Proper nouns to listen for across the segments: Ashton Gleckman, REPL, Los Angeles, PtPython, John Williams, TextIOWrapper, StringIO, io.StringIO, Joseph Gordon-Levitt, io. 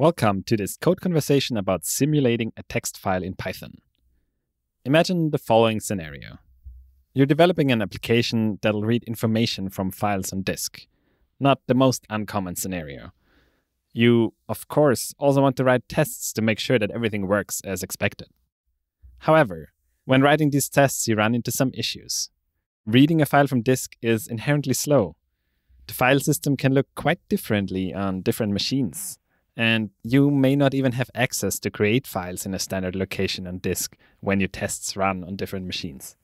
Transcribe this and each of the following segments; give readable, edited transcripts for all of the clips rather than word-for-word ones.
Welcome to this code conversation about simulating a text file in Python. Imagine the following scenario. You're developing an application that'll read information from files on disk. Not the most uncommon scenario. You, of course, also want to write tests to make sure that everything works as expected. However, when writing these tests, you run into some issues. Reading a file from disk is inherently slow. The file system can look quite differently on different machines. And you may not even have access to create files in a standard location on disk when your tests run on different machines.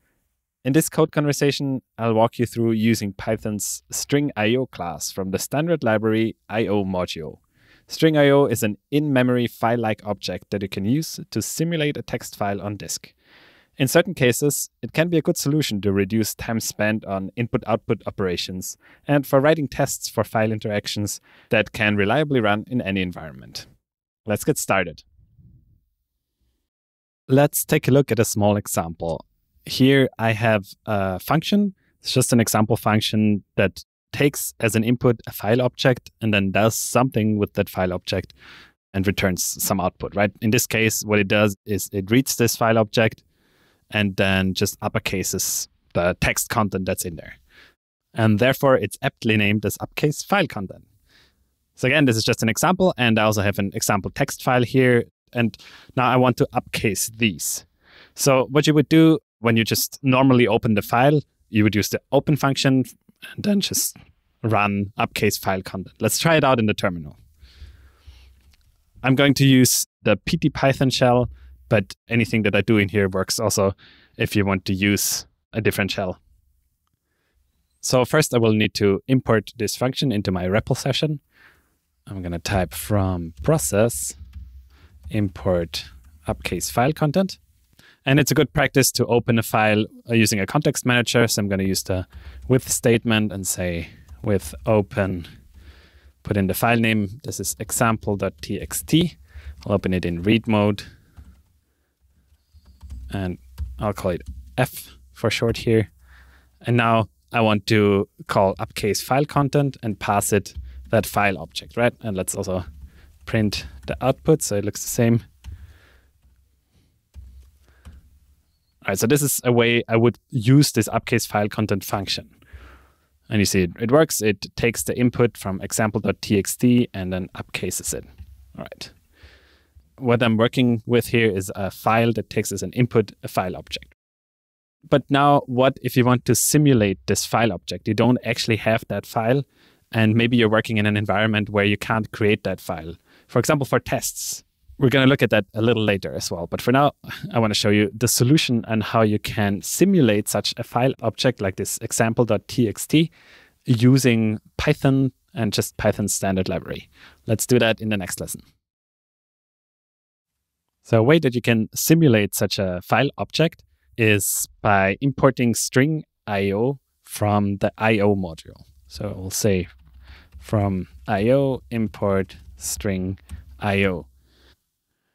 In this code conversation, I'll walk you through using Python's StringIO class from the standard library IO module. StringIO is an in-memory file-like object that you can use to simulate a text file on disk. In certain cases, it can be a good solution to reduce time spent on input-output operations and for writing tests for file interactions that can reliably run in any environment. Let's get started. Let's take a look at a small example. Here I have a function. It's just an example function that takes as an input a file object and then does something with that file object and returns some output, right? In this case, what it does is it reads this file object and then just uppercases the text content that's in there. And therefore, it's aptly named as uppercase file content. So again, this is just an example, and I also have an example text file here. And now I want to uppercase these. So what you would do when you just normally open the file, you would use the open function and then just run uppercase file content. Let's try it out in the terminal. I'm going to use the PtPython shell, but anything that I do in here works also if you want to use a different shell. So first I will need to import this function into my REPL session. I'm going to type from process import uppercase file content. And it's a good practice to open a file using a context manager. So I'm going to use the with statement and say with open, put in the file name. This is example.txt. I'll open it in read mode. And I'll call it F for short here. And now I want to call uppercase file content and pass it that file object, right? And let's also print the output so it looks the same. All right, so this is a way I would use this uppercase file content function. And you see it works. It takes the input from example.txt and then uppercases it. All right. What I'm working with here is a file that takes as an input a file object. But now what if you want to simulate this file object? You don't actually have that file, and maybe you're working in an environment where you can't create that file. For example, for tests. We're going to look at that a little later as well. But for now, I want to show you the solution and how you can simulate such a file object like this example.txt using Python and just Python's standard library. Let's do that in the next lesson. So a way that you can simulate such a file object is by importing StringIO from the IO module. So we'll say from IO import StringIO.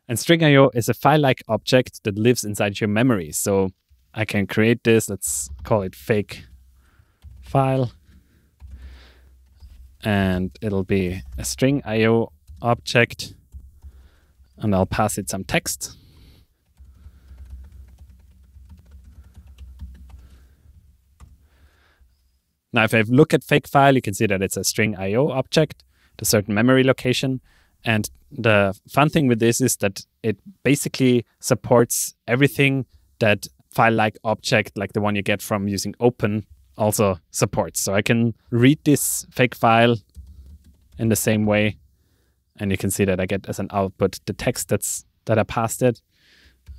And StringIO is a file-like object that lives inside your memory. So I can create this. Let's call it fake file. And it'll be a StringIO object. And I'll pass it some text. Now, if I look at fake file, you can see that it's a StringIO object at a certain memory location. And the fun thing with this is that it basically supports everything that file-like object, like the one you get from using open, also supports. So I can read this fake file in the same way. And you can see that I get as an output the text that I passed it.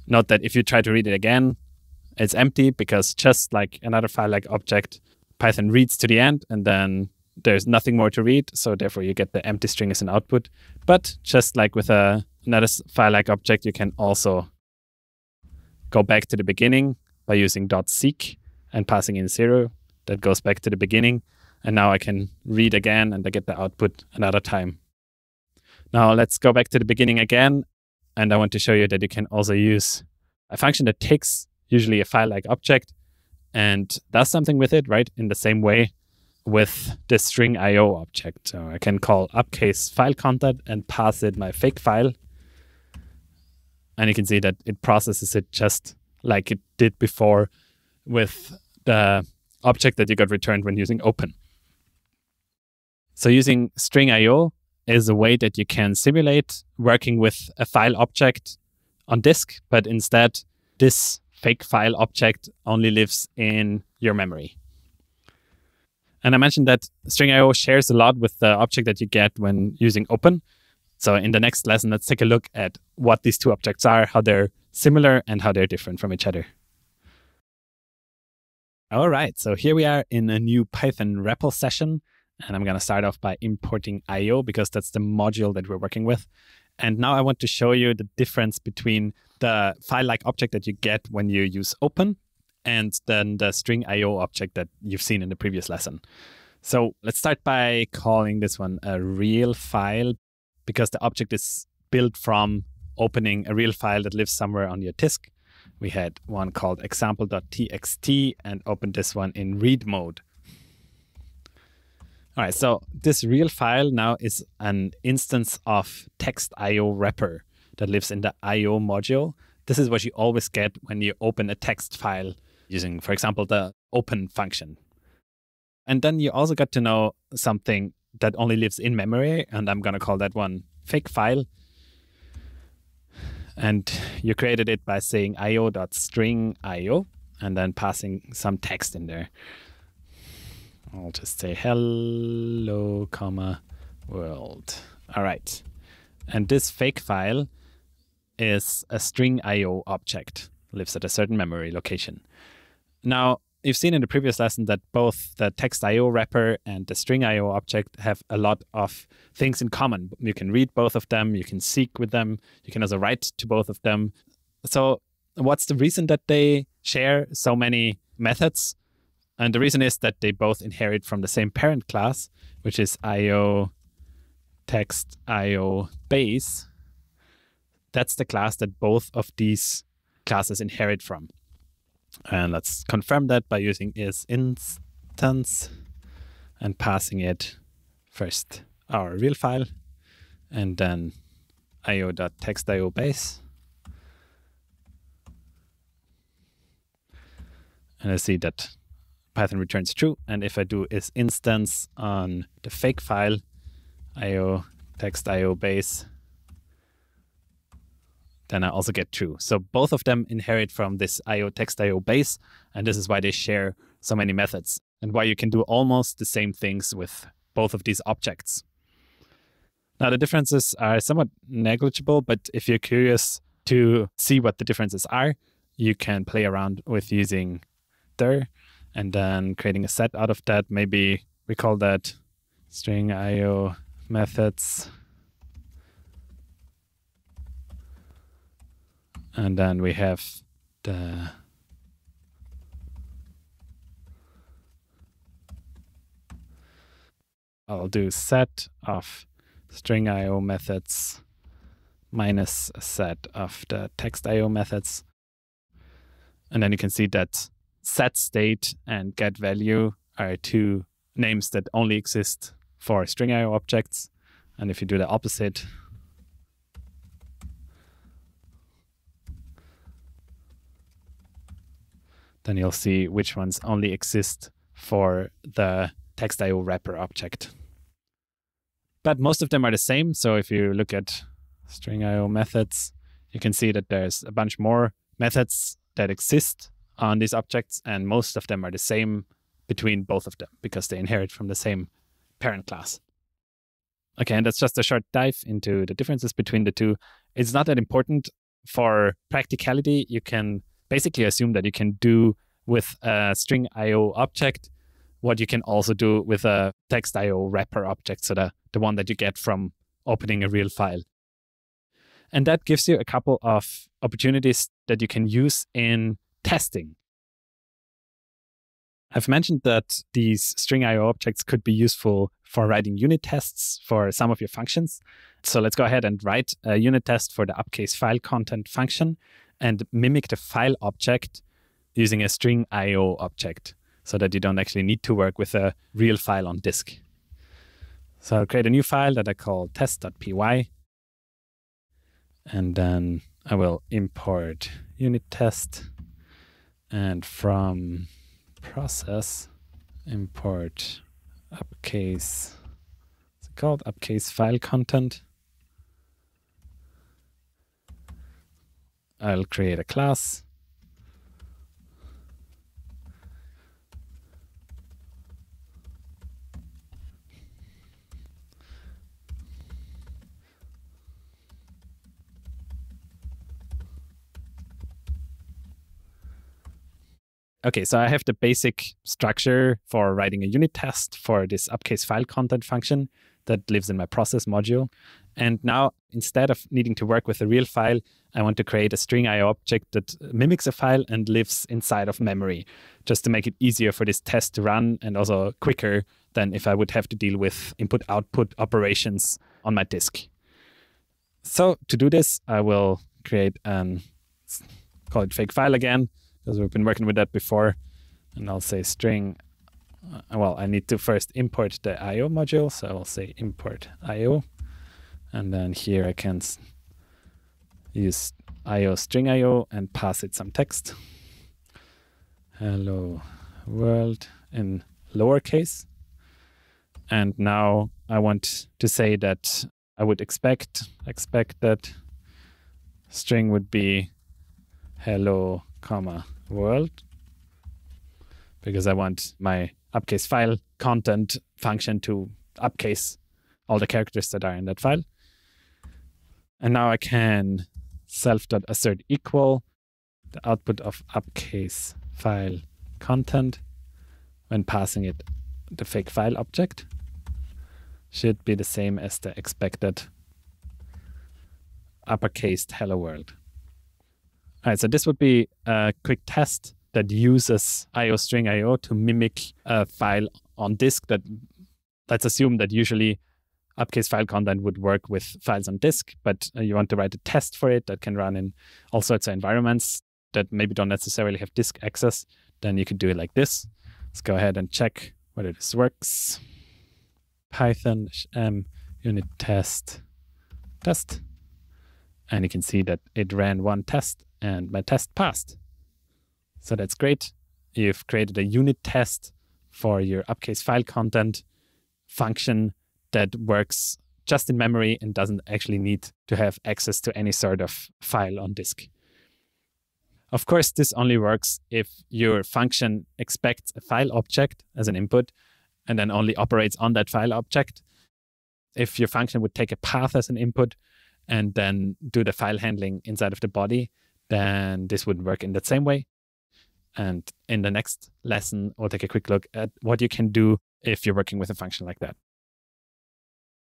Note that if you try to read it again, it's empty because just like another file-like object, Python reads to the end and then there's nothing more to read. So therefore you get the empty string as an output. But just like with another file-like object, you can also go back to the beginning by using .seek and passing in 0. That goes back to the beginning. And now I can read again and I get the output another time. Now let's go back to the beginning again. And I want to show you that you can also use a function that takes usually a file-like object and does something with it, right? In the same way with the string IO object. So I can call upcase file content and pass it my fake file. And you can see that it processes it just like it did before with the object that you got returned when using open. So using string IO is a way that you can simulate working with a file object on disk, but instead this fake file object only lives in your memory. And I mentioned that StringIO shares a lot with the object that you get when using open. So in the next lesson, let's take a look at what these two objects are, how they're similar and how they're different from each other. All right, so here we are in a new Python REPL session. And I'm going to start off by importing IO because that's the module that we're working with. And now I want to show you the difference between the file-like object that you get when you use open and then the string IO object that you've seen in the previous lesson. So let's start by calling this one a real file because the object is built from opening a real file that lives somewhere on your disk. We had one called example.txt and opened this one in read mode. All right, so this real file now is an instance of TextIOWrapper that lives in the IO module. This is what you always get when you open a text file using, for example, the open function. And then you also got to know something that only lives in memory, and I'm going to call that one fake file. And you created it by saying io.stringIO and then passing some text in there. I'll just say hello, comma, world. All right. And this fake file is a string IO object, lives at a certain memory location. Now, you've seen in the previous lesson that both the text IO wrapper and the string IO object have a lot of things in common. You can read both of them, you can seek with them, you can also write to both of them. So what's the reason that they share so many methods? And the reason is that they both inherit from the same parent class, which is IO text IO base. That's the class that both of these classes inherit from. And let's confirm that by using is instance and passing it first our real file and then io.text.io base. And I see that Python returns true, and if I do is instance on the fake file, IO text IO base, then I also get true. So both of them inherit from this IO text IO base, and this is why they share so many methods and why you can do almost the same things with both of these objects. Now the differences are somewhat negligible, but if you're curious to see what the differences are, you can play around with using dir. And then creating a set out of that. Maybe we call that string IO methods. And then we have the I'll do set of string IO methods minus a set of the text IO methods. And then you can see that set state and get value are two names that only exist for string IO objects. And if you do the opposite, then you'll see which ones only exist for the text IO wrapper object. But most of them are the same. So if you look at string IO methods, you can see that there's a bunch more methods that exist on these objects, and most of them are the same between both of them because they inherit from the same parent class. Okay, and that's just a short dive into the differences between the two. It's not that important for practicality. You can basically assume that you can do with a string IO object what you can also do with a text IO wrapper object, so the one that you get from opening a real file. And that gives you a couple of opportunities that you can use in testing. I've mentioned that these string IO objects could be useful for writing unit tests for some of your functions. So let's go ahead and write a unit test for the upcase file content function and mimic the file object using a string IO object. so that you don't actually need to work with a real file on disk. So I'll create a new file that I call test.py. And then I will import unit test. And from process, import uppercase, what's it called? Uppercase file content. I'll create a class. Okay, so I have the basic structure for writing a unit test for this uppercase file content function that lives in my process module. And now, instead of needing to work with a real file, I want to create a StringIO object that mimics a file and lives inside of memory, just to make it easier for this test to run and also quicker than if I would have to deal with input-output operations on my disk. So to do this, I will create an, call it fake file again, because we've been working with that before. And I'll say string, well, I need to first import the IO module. So I'll say import IO. And then here I can use IO string IO and pass it some text. Hello world in lowercase. And now I want to say that I would expect that string would be hello comma world, because I want my uppercase file content function to uppercase all the characters that are in that file. And now I can self.assert equal the output of uppercase file content when passing it the fake file object. Should be the same as the expected uppercased hello world. All right, so this would be a quick test that uses IO string IO to mimic a file on disk that, let's assume that usually uppercase file content would work with files on disk, but you want to write a test for it that can run in all sorts of environments that maybe don't necessarily have disk access, then you could do it like this. Let's go ahead and check whether this works. Python unit test. And you can see that it ran one test and my test passed. So that's great. You've created a unit test for your uppercase file content function that works just in memory and doesn't actually need to have access to any sort of file on disk. Of course, this only works if your function expects a file object as an input and then only operates on that file object. If your function would take a path as an input and then do the file handling inside of the body, then this wouldn't work in that same way. And in the next lesson, we'll take a quick look at what you can do if you're working with a function like that.